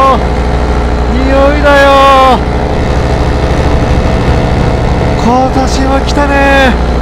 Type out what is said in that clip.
匂いだよ。今年は来たね。